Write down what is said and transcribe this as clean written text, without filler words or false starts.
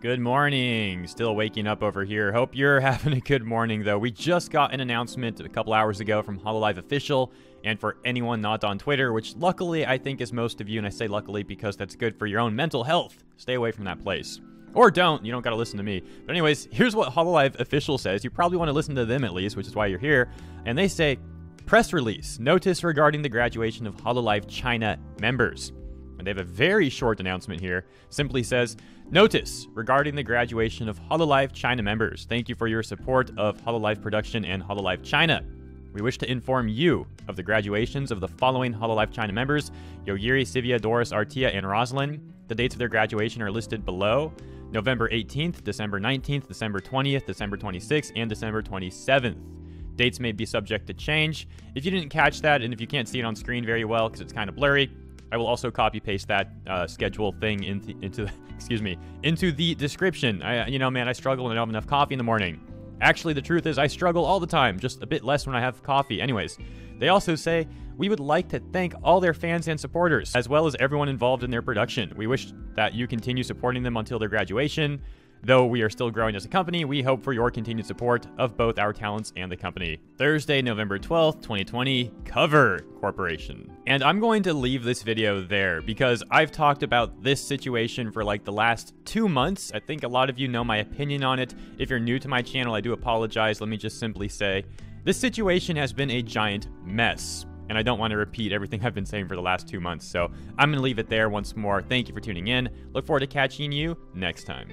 Good morning. Still waking up over here. Hope you're having a good morning, though. We just got an announcement a couple hours ago from Hololive Official, and for anyone not on Twitter, which luckily I think is most of you, and I say luckily because that's good for your own mental health. Stay away from that place. Or don't. You don't got to listen to me. But anyways, here's what Hololive Official says. You probably want to listen to them at least, which is why you're here. And they say, press release. Notice regarding the graduation of Hololive China members. And they have a very short announcement here. Simply says, notice regarding the graduation of Hololive China members. Thank you for your support of Hololive Production and Hololive China. We wish to inform you of the graduations of the following Hololive China members: Yogiri, Sivia, Doris, Artia, and Rosalyn. The dates of their graduation are listed below. November 18th, December 19th, December 20th, December 26th, and December 27th. Dates may be subject to change. If you didn't catch that, and if you can't see it on screen very well because it's kind of blurry, I will also copy-paste that schedule thing into the description. You know, man, I struggle and I don't have enough coffee in the morning. Actually, the truth is I struggle all the time, just a bit less when I have coffee. Anyways, they also say, we would like to thank all their fans and supporters, as well as everyone involved in their production. We wish that you continue supporting them until their graduation. Though we are still growing as a company, we hope for your continued support of both our talents and the company. Thursday, November 12th, 2020, Cover Corporation. And I'm going to leave this video there because I've talked about this situation for like the last 2 months. I think a lot of you know my opinion on it. If you're new to my channel, I do apologize. Let me just simply say, this situation has been a giant mess. And I don't want to repeat everything I've been saying for the last 2 months. So I'm going to leave it there once more. Thank you for tuning in. Look forward to catching you next time.